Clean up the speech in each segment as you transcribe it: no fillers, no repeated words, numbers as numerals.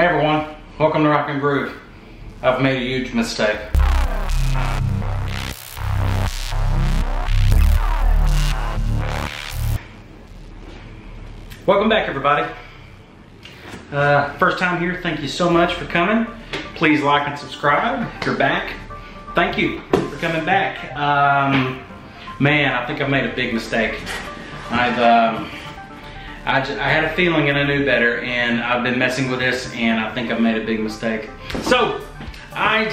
Hey everyone, welcome to Rock and Groove. I've made a huge mistake. Welcome back everybody. First time here, thank you so much for coming. Please like and subscribe if you're back. Thank you for coming back. Man, I think I've made a big mistake. I had a feeling and I knew better, and I've been messing with this, and I think I've made a big mistake. So, I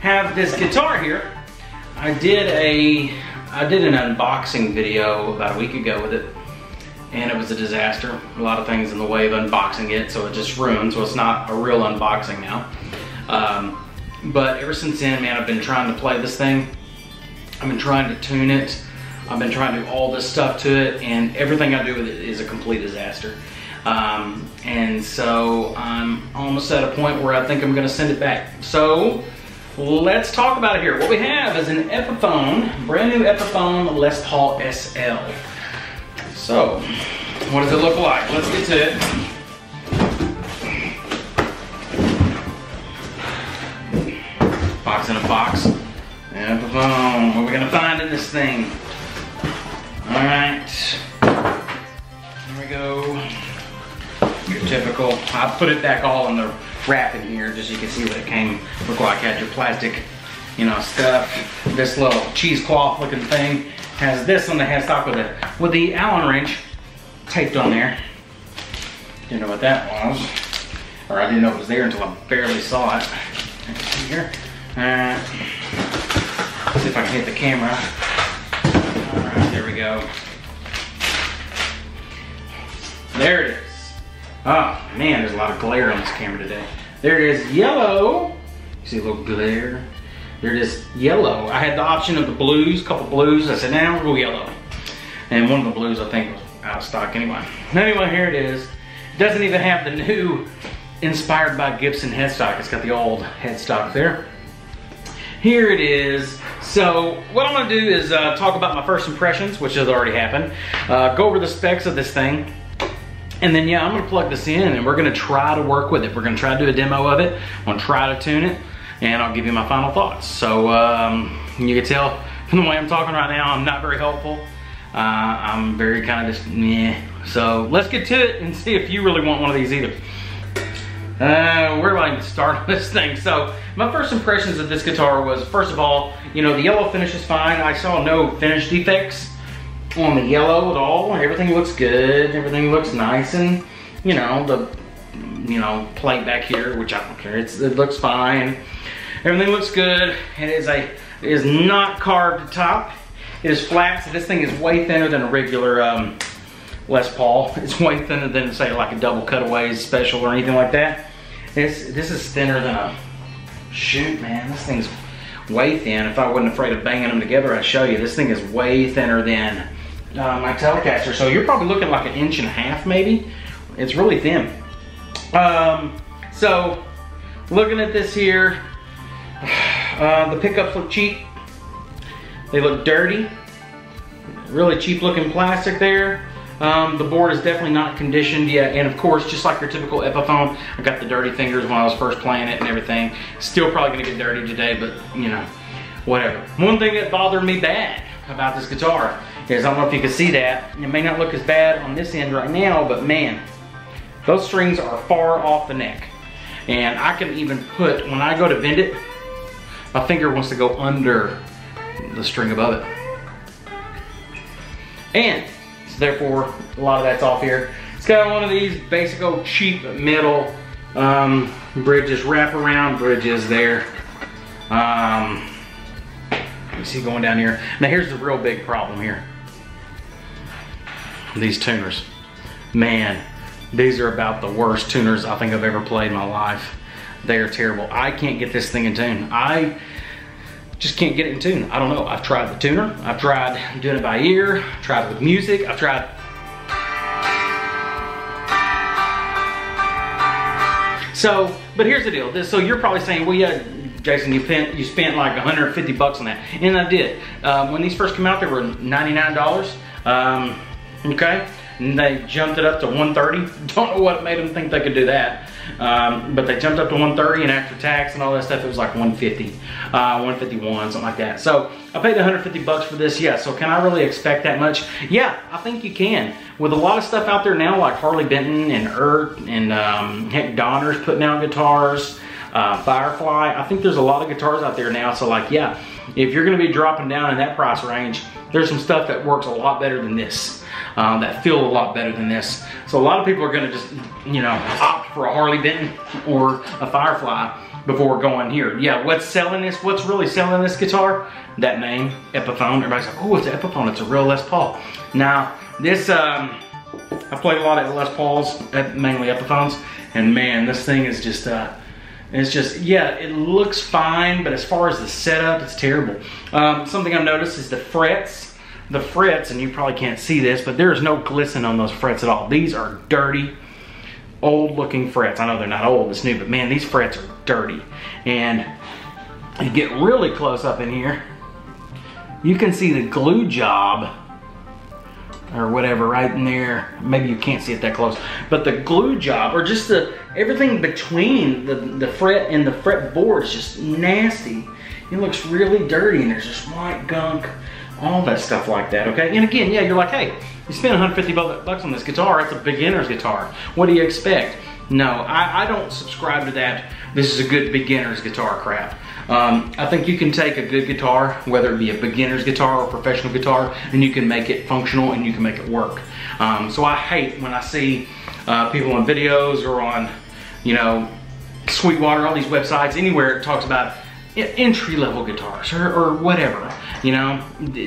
have this guitar here. I did an unboxing video about a week ago with it, and it was a disaster. A lot of things in the way of unboxing it, so it just ruined, so it's not a real unboxing now. But ever since then, man, I've been trying to play this thing. I've been trying to tune it. I've been trying to do all this stuff to it, and everything I do with it is a complete disaster. And so I'm almost at a point where I think I'm gonna send it back. So let's talk about it here. What we have is an Epiphone, brand new Epiphone Les Paul SL. So what does it look like? Let's get to it. Box in a box. Epiphone, what are we gonna find in this thing? All right, here we go. Your typical, I put it back all in the wrap in here just so you can see what it came, look like. Had your plastic, you know, stuff. This little cheesecloth looking thing has this on the headstock with the Allen wrench taped on there. Didn't know what that was, or I didn't know it was there until I barely saw it. Here, all right, let's see if I can hit the camera. There we go. There it is. Oh man, there's a lot of glare on this camera today. There it is, yellow. You see a little glare? There it is, yellow. I had the option of the blues, a couple blues. I said, nah, we'll go yellow. And one of the blues I think was out of stock anyway. Anyway, here it is. It doesn't even have the new Inspired by Gibson headstock. It's got the old headstock there. Here it is. So what I'm gonna do is talk about my first impressions, which has already happened, go over the specs of this thing, and then yeah, I'm gonna plug this in and we're gonna try to work with it. We're gonna try to do a demo of it, I'm gonna try to tune it, and I'll give you my final thoughts. So you can tell from the way I'm talking right now, I'm not very helpful. I'm very kind of just meh. So let's get to it and see if you really want one of these either. Where do I even start on this thing? So my first impressions of this guitar was, first of all, you know, the yellow finish is fine. I saw no finish defects on the yellow at all. Everything looks good. Everything looks nice, and you know, the, you know, plate back here, which I don't care. It looks fine. Everything looks good. It is not carved top. It is flat. So this thing is way thinner than a regular Les Paul. It's way thinner than, say, like a double cutaways special or anything like that. This is thinner than a, shoot man, this thing's way thin. If I wasn't afraid of banging them together, I'd show you. This thing is way thinner than my Telecaster. So you're probably looking like 1.5 inches maybe. It's really thin. So looking at this here, the pickups look cheap. They look dirty. Really cheap looking plastic there. The board is definitely not conditioned yet, and of course, just like your typical Epiphone, I got the dirty fingers when I was first playing it and everything. Still probably gonna get dirty today, but you know, whatever. One thing that bothered me bad about this guitar is, I don't know if you can see that, it may not look as bad on this end right now, but man, those strings are far off the neck. And I can even put, when I go to bend it, my finger wants to go under the string above it. And therefore, a lot of that's off here. It's got one of these basic old cheap metal bridges, wraparound bridges there. You see going down here. Now here's the real big problem here. These tuners. Man, these are about the worst tuners I think I've ever played in my life. They are terrible. I can't get this thing in tune. I just can't get it in tune. I don't know. I've tried the tuner. I've tried doing it by ear. I've tried with music. I've tried. So, but here's the deal. So you're probably saying, well, yeah, Jason, you spent like $150 on that. And I did. When these first came out, they were $99. Okay. And they jumped it up to $130. Don't know what made them think they could do that. But they jumped up to 130, and after tax and all that stuff, it was like 150, 151, something like that. So I paid 150 bucks for this, yeah. So can I really expect that much? Yeah, I think you can. With a lot of stuff out there now, like Harley Benton and Erd and heck, Donner's putting out guitars, Firefly. I think there's a lot of guitars out there now. So like, yeah, if you're gonna be dropping down in that price range, there's some stuff that works a lot better than this, that feel a lot better than this. So a lot of people are gonna just, you know, opt for a Harley Benton or a Firefly before going here. Yeah, what's selling this? What's really selling this guitar? That name, Epiphone. Everybody's like, oh, it's an Epiphone. It's a real Les Paul. Now, this, I played a lot of Les Pauls, mainly Epiphones, and man, this thing is just, it's just, yeah, it looks fine, but as far as the setup, it's terrible. Something I've noticed is the frets. The frets, and you probably can't see this, but there is no glisten on those frets at all. These are dirty, old-looking frets. I know they're not old, it's new, but man, these frets are dirty. And you get really close up in here, you can see the glue job or whatever right in there. Maybe you can't see it that close, but the glue job, or just the everything between the fret and the fretboard is just nasty. It looks really dirty, and there's just white gunk, all that stuff like that, okay? And again, yeah, you're like, hey, you spent 150 bucks on this guitar, it's a beginner's guitar. What do you expect? No, I don't subscribe to that. This is a good beginner's guitar crap. I think you can take a good guitar, whether it be a beginner's guitar or a professional guitar, and you can make it functional and you can make it work. So I hate when I see people on videos or on, you know, Sweetwater, all these websites, anywhere it talks about entry-level guitars or whatever, you know.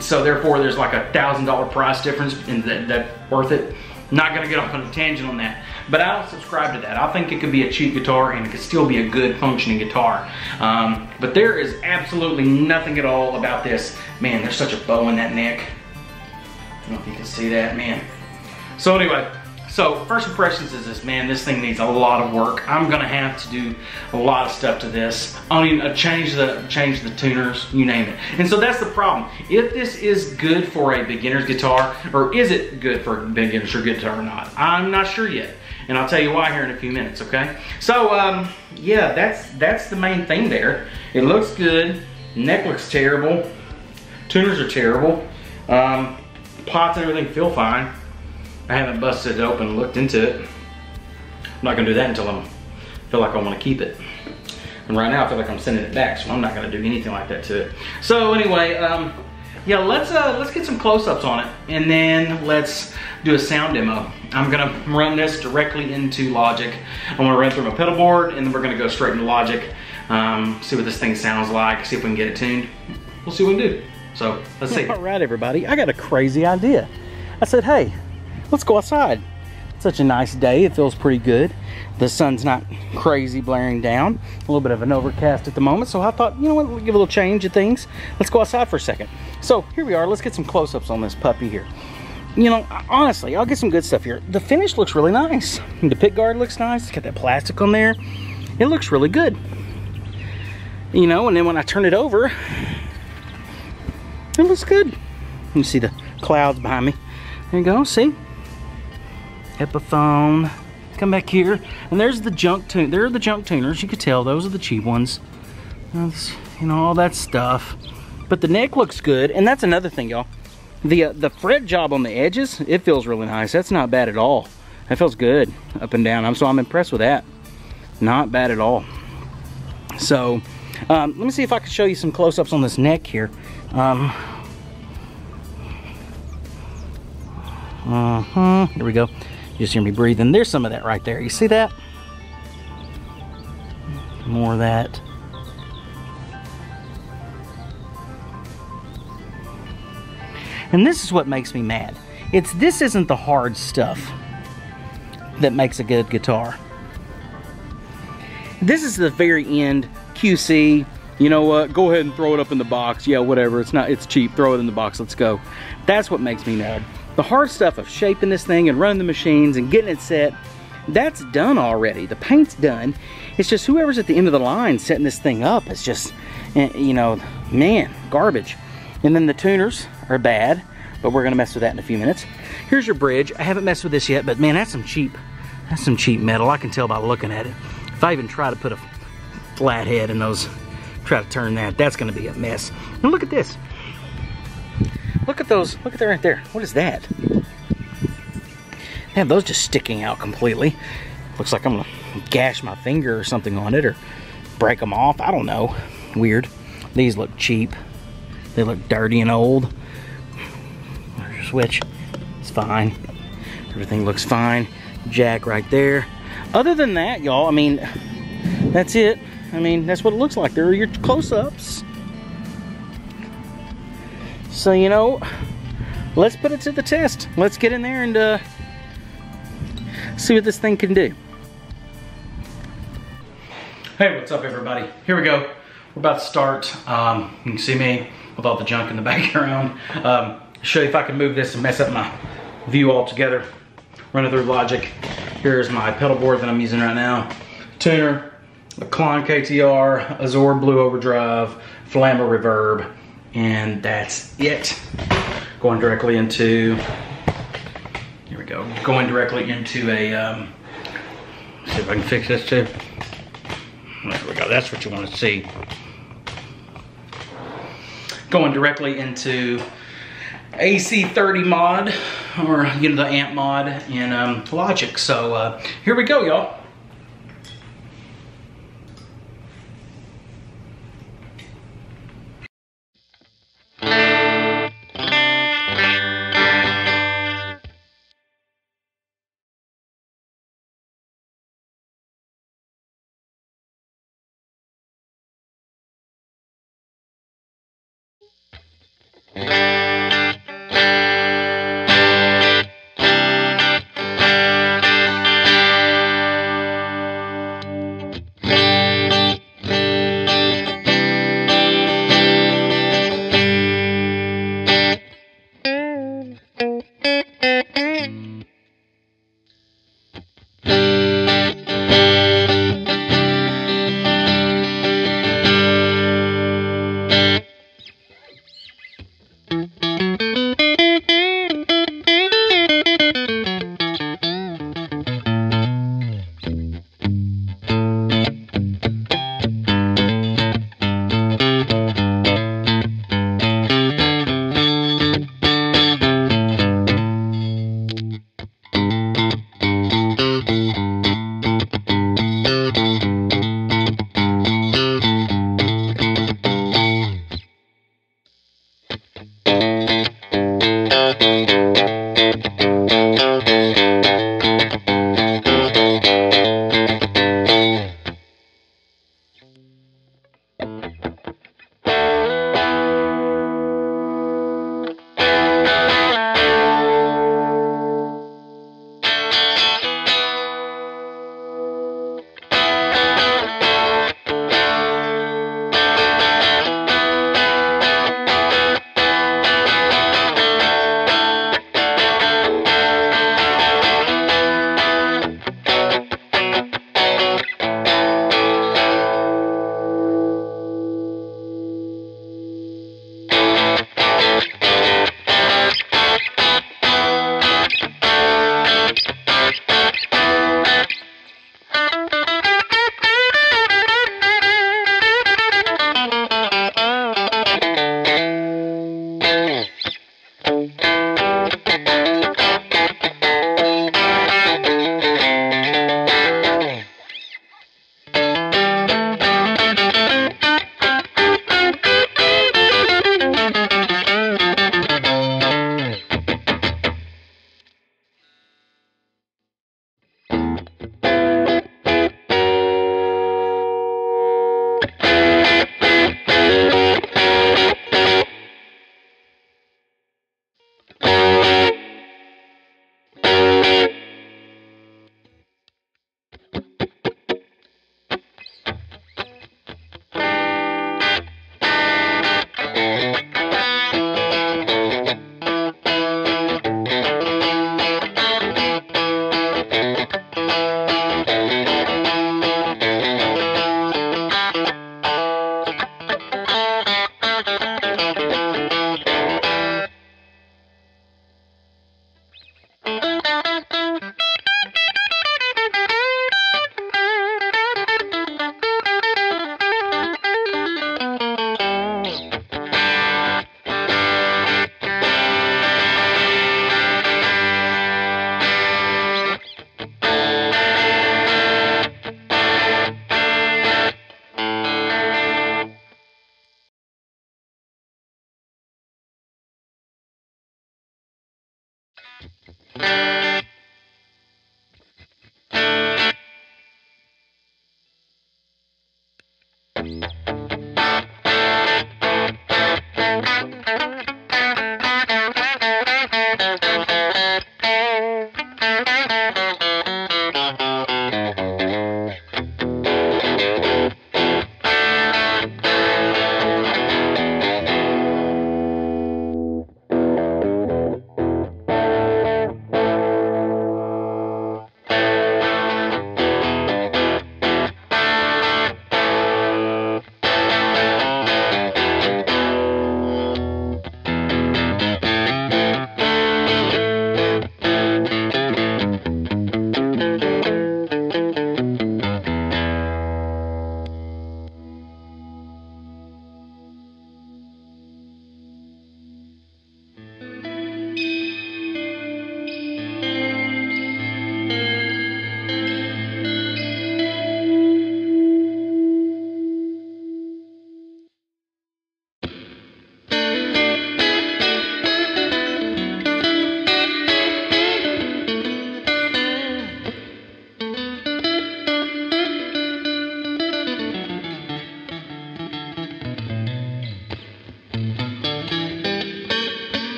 So therefore, there's like a $1,000 price difference, and that's worth it. Not gonna get off on a tangent on that, but I don't subscribe to that. I think it could be a cheap guitar and it could still be a good functioning guitar. But there is absolutely nothing at all about this. Man, there's such a bow in that neck. I don't know if you can see that, man. So anyway, so first impressions is this, man, this thing needs a lot of work. I'm gonna have to do a lot of stuff to this. I mean, change the tuners, you name it. And so that's the problem. If this is good for a beginner's guitar, or is it good for a beginner's guitar or not? I'm not sure yet. And I'll tell you why here in a few minutes, okay? So yeah, that's the main thing there. It looks good, neck looks terrible, tuners are terrible, pots and everything feel fine. I haven't busted it open and looked into it. I'm not gonna do that until I feel like I wanna keep it. And right now I feel like I'm sending it back, so I'm not gonna do anything like that to it. So anyway, yeah, let's get some close-ups on it, and then let's do a sound demo. I'm gonna run this directly into Logic. I'm gonna run through my pedal board, and then we're gonna go straight into Logic, see what this thing sounds like, see if we can get it tuned. We'll see what we can do. So, let's see. All right, everybody, I got a crazy idea. I said, hey, let's go outside. It's such a nice day, it feels pretty good. The sun's not crazy blaring down. A little bit of an overcast at the moment, so I thought, you know what, we'll give a little change of things. Let's go outside for a second. So here we are, let's get some close-ups on this puppy here. You know, honestly, I'll get some good stuff here. The finish looks really nice. The pick guard looks nice, it's got that plastic on there. It looks really good. You know, and then when I turn it over, it looks good. You can see the clouds behind me. There you go, see? Epiphone, come back here, and there's the junk tune. There are the junk tuners. You could tell those are the cheap ones. That's, you know, all that stuff. But the neck looks good, and that's another thing, y'all. The fret job on the edges, it feels really nice. That's not bad at all. That feels good up and down. So I'm impressed with that. Not bad at all. So let me see if I can show you some close-ups on this neck here. Here we go. Just hear me breathing. There's some of that right there. You see that? More of that. And this is what makes me mad. This isn't the hard stuff that makes a good guitar. This is the very end, QC. You know what? Go ahead and throw it up in the box. Yeah, whatever. It's cheap. Throw it in the box. Let's go. That's what makes me mad. The hard stuff of shaping this thing and running the machines and getting it set, that's done already. The paint's done. It's just whoever's at the end of the line setting this thing up is just, you know, man, garbage. And then the tuners are bad, but we're gonna mess with that in a few minutes. Here's your bridge. I haven't messed with this yet, but man, that's some cheap That's some cheap metal. I can tell by looking at it. If I even try to put a flathead in those, try to turn that, that's gonna be a mess. And look at this. Look at those, look at that right there. What is that? They have those just sticking out completely. Looks like I'm gonna gash my finger or something on it or break them off. I don't know. Weird. These look cheap. They look dirty and old. There's your switch. It's fine. Everything looks fine. Jack right there. Other than that, y'all, I mean, that's it. I mean, that's what it looks like. There are your close-ups. So, you know, let's put it to the test. Let's get in there and see what this thing can do. Hey, what's up, everybody? Here we go. We're about to start. You can see me with all the junk in the background. Show you if I can move this and mess up my view altogether. Run it through Logic. Here's my pedal board that I'm using right now. Tuner, the Klon KTR, Azor Blue Overdrive, Flamma Reverb, and that's it. Going directly into, here we go, going directly into a, see if I can fix this too. There we go, that's what you want to see. Going directly into AC30 mod, or you know, the amp mod in Logic. So here we go, y'all.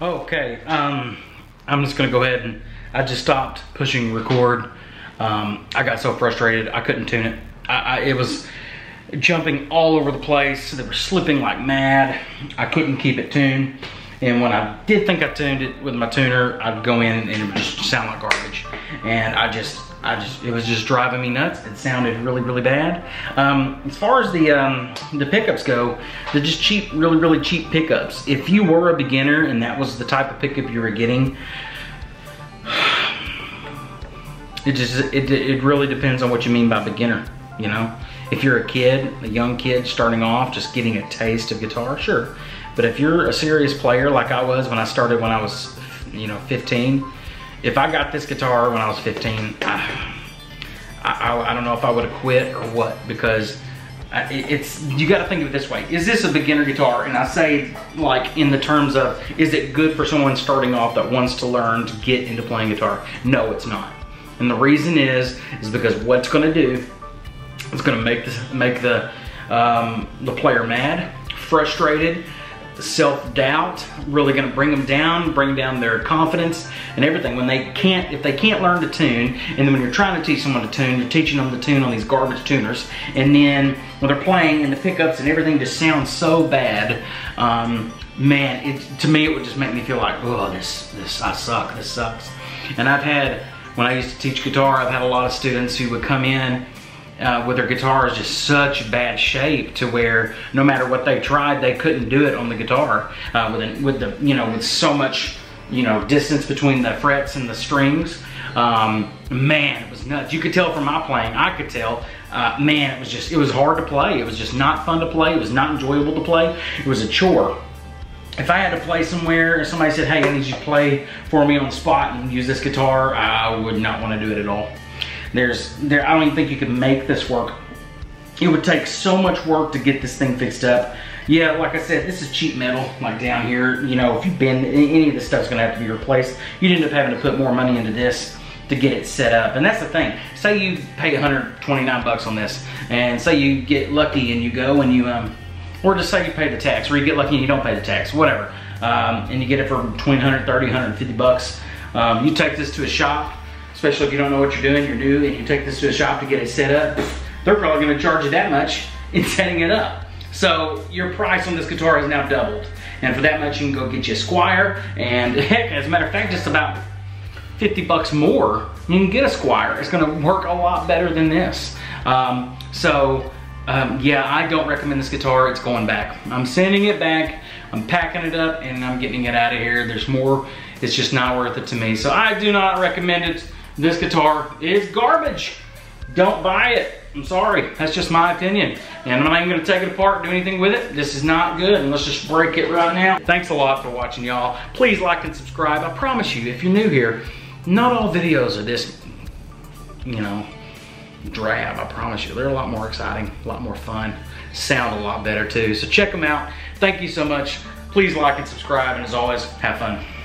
Okay, I'm just gonna go ahead and I just stopped pushing record. I got so frustrated I couldn't tune it. It was jumping all over the place. They were slipping like mad. I couldn't keep it tuned. And when I did think I tuned it with my tuner, I'd go in and it would just sound like garbage. And it was just driving me nuts. It sounded really, really bad. As far as the pickups go, they're just cheap, really, really cheap pickups. If you were a beginner and that was the type of pickup you were getting, it really depends on what you mean by beginner, you know? If you're a kid, a young kid starting off, just getting a taste of guitar, sure. But if you're a serious player like I was when I started when I was, you know, 15, if I got this guitar when I was 15, I don't know if I would have quit or what, because you gotta think of it this way. Is this a beginner guitar? And I say like in the terms of, is it good for someone starting off that wants to learn to get into playing guitar? No, it's not. And the reason is because what it's gonna do, it's gonna make the player mad, frustrated, self-doubt, really gonna bring down their confidence and everything. When they can't, if they can't learn to tune, and then when you're trying to teach someone to tune, you're teaching them to tune on these garbage tuners, and then when they're playing and the pickups and everything just sounds so bad, man, to me it would just make me feel like, oh, I suck, this sucks. And I've had, when I used to teach guitar, I've had a lot of students who would come in with their guitars just such bad shape to where no matter what they tried, they couldn't do it on the guitar with so much, you know, distance between the frets and the strings. Man, it was nuts. You could tell from my playing. I could tell. Man, it was hard to play. It was just not fun to play. It was not enjoyable to play. It was a chore. If I had to play somewhere and somebody said, hey, I need you to play for me on the spot and use this guitar, I would not want to do it at all. I don't even think you could make this work. It would take so much work to get this thing fixed up. Yeah, like I said, this is cheap metal, like down here. You know, if you bend, any of this stuff's gonna have to be replaced. You'd end up having to put more money into this to get it set up. And that's the thing. Say you pay 129 bucks on this, and say you get lucky and you go and you, or just say you pay the tax, or you get lucky and you don't pay the tax, whatever. And you get it for between 130, 150 bucks. You take this to a shop, especially if you don't know what you're doing, you're new, and you take this to a shop to get it set up, they're probably gonna charge you that much in setting it up. So your price on this guitar has now doubled. And for that much, you can go get you a Squire, and heck, as a matter of fact, just about 50 bucks more, you can get a Squire. It's gonna work a lot better than this. Yeah, I don't recommend this guitar. It's going back. I'm sending it back, I'm packing it up, and I'm getting it out of here. There's more, it's just not worth it to me. So I do not recommend it. This guitar is garbage. Don't buy it. I'm sorry. That's just my opinion. And I'm not even going to take it apart and do anything with it. This is not good. And let's just break it right now. Thanks a lot for watching, y'all. Please like and subscribe. I promise you, if you're new here, not all videos are this, you know, drab. I promise you. They're a lot more exciting, a lot more fun, sound a lot better too. So check them out. Thank you so much. Please like and subscribe. And as always, have fun.